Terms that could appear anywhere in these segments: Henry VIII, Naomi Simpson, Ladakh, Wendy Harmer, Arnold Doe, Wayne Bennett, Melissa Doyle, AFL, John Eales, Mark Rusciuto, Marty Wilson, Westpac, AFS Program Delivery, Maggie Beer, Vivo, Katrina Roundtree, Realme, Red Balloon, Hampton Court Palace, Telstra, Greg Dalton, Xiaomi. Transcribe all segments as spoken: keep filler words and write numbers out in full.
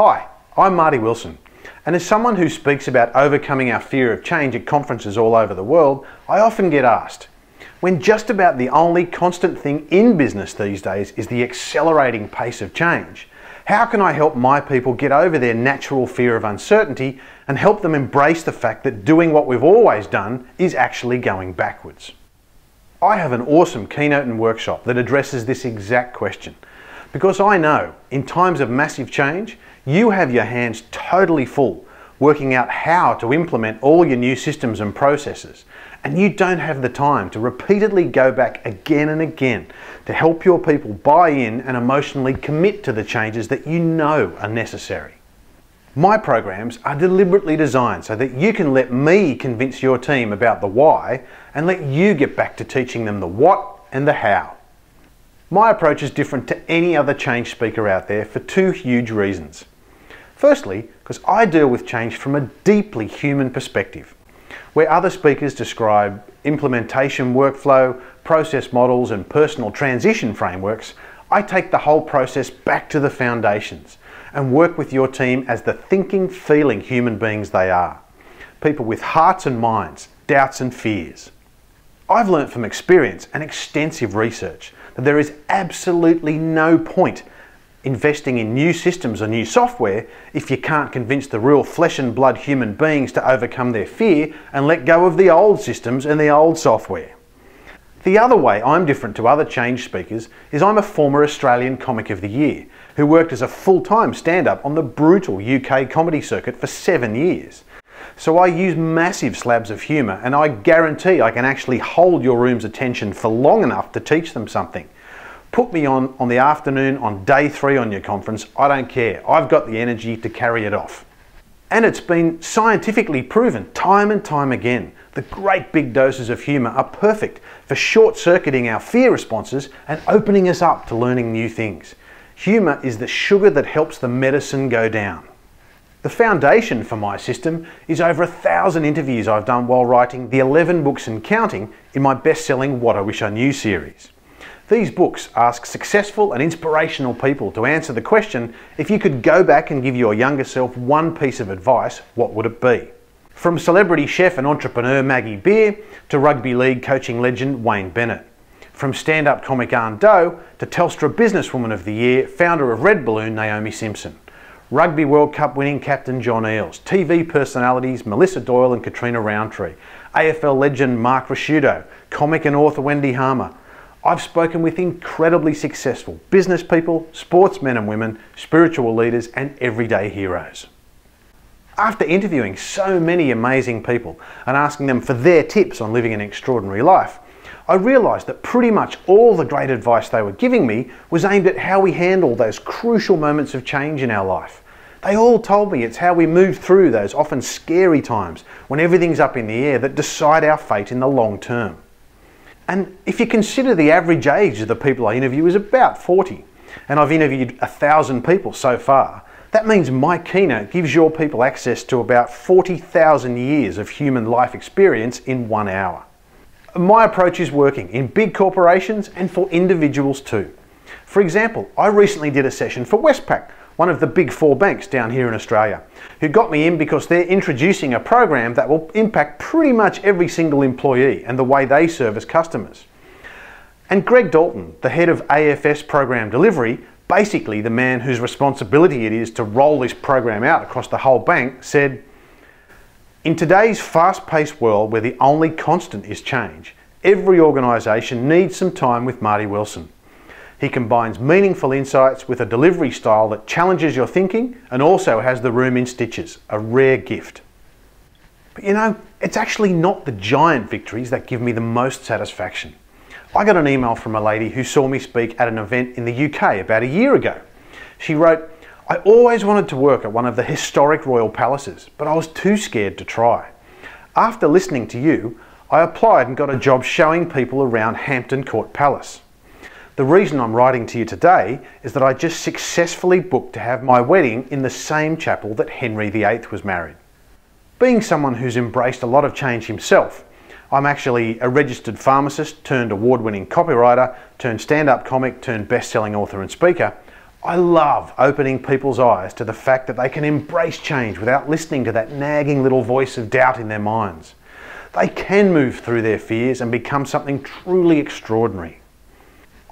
Hi, I'm Marty Wilson, and as someone who speaks about overcoming our fear of change at conferences all over the world, I often get asked, when just about the only constant thing in business these days is the accelerating pace of change, how can I help my people get over their natural fear of uncertainty and help them embrace the fact that doing what we've always done is actually going backwards? I have an awesome keynote and workshop that addresses this exact question, because I know in times of massive change, you have your hands totally full working out how to implement all your new systems and processes, and you don't have the time to repeatedly go back again and again to help your people buy in and emotionally commit to the changes that you know are necessary. My programs are deliberately designed so that you can let me convince your team about the why and let you get back to teaching them the what and the how. My approach is different to any other change speaker out there for two huge reasons. Firstly, because I deal with change from a deeply human perspective, where other speakers describe implementation workflow, process models and personal transition frameworks, I take the whole process back to the foundations and work with your team as the thinking, feeling human beings they are. People with hearts and minds, doubts and fears. I've learnt from experience and extensive research that there is absolutely no point investing in new systems or new software if you can't convince the real flesh and blood human beings to overcome their fear and let go of the old systems and the old software. The other way I'm different to other change speakers is I'm a former Australian Comic of the Year who worked as a full-time stand-up on the brutal U K comedy circuit for seven years. So I use massive slabs of humour, and I guarantee I can actually hold your room's attention for long enough to teach them something. Put me on on the afternoon on day three on your conference, I don't care. I've got the energy to carry it off. And it's been scientifically proven time and time again. The great big doses of humour are perfect for short-circuiting our fear responses and opening us up to learning new things. Humour is the sugar that helps the medicine go down. The foundation for my system is over a thousand interviews I've done while writing the eleven books and counting in my best-selling What I Wish I Knew series. These books ask successful and inspirational people to answer the question, if you could go back and give your younger self one piece of advice, what would it be? From celebrity chef and entrepreneur Maggie Beer to rugby league coaching legend Wayne Bennett. From stand-up comic Arnold Doe to Telstra Businesswoman of the Year, founder of Red Balloon Naomi Simpson. Rugby World Cup winning captain John Eales. T V personalities Melissa Doyle and Katrina Roundtree. A F L legend Mark Rusciuto. Comic and author Wendy Harmer. I've spoken with incredibly successful business people, sportsmen and women, spiritual leaders and everyday heroes. After interviewing so many amazing people and asking them for their tips on living an extraordinary life, I realised that pretty much all the great advice they were giving me was aimed at how we handle those crucial moments of change in our life. They all told me it's how we move through those often scary times when everything's up in the air that decide our fate in the long term. And if you consider the average age of the people I interview is about forty, and I've interviewed a thousand people so far, that means my keynote gives your people access to about forty thousand years of human life experience in one hour. My approach is working in big corporations and for individuals too. For example, I recently did a session for Westpac, one of the big four banks down here in Australia, who got me in because they're introducing a program that will impact pretty much every single employee and the way they service customers. And Greg Dalton, the head of A F S Program Delivery, basically the man whose responsibility it is to roll this program out across the whole bank, said, "In today's fast-paced world where the only constant is change, every organisation needs some time with Marty Wilson. He combines meaningful insights with a delivery style that challenges your thinking and also has the room in stitches, a rare gift." But you know, it's actually not the giant victories that give me the most satisfaction. I got an email from a lady who saw me speak at an event in the U K about a year ago. She wrote, "I always wanted to work at one of the historic royal palaces, but I was too scared to try. After listening to you, I applied and got a job showing people around Hampton Court Palace. The reason I'm writing to you today is that I just successfully booked to have my wedding in the same chapel that Henry the eighth was married." Being someone who's embraced a lot of change himself, I'm actually a registered pharmacist turned award-winning copywriter turned stand-up comic turned best-selling author and speaker, I love opening people's eyes to the fact that they can embrace change without listening to that nagging little voice of doubt in their minds. They can move through their fears and become something truly extraordinary.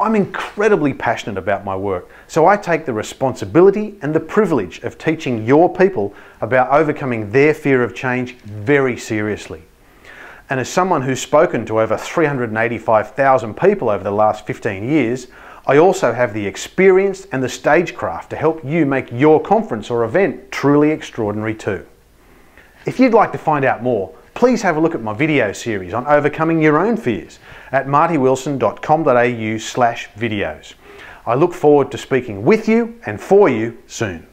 I'm incredibly passionate about my work, so I take the responsibility and the privilege of teaching your people about overcoming their fear of change very seriously. And as someone who's spoken to over three hundred eighty-five thousand people over the last fifteen years, I also have the experience and the stagecraft to help you make your conference or event truly extraordinary too. If you'd like to find out more, please have a look at my video series on overcoming your own fears at marty wilson dot com dot a u slash videos. I look forward to speaking with you and for you soon.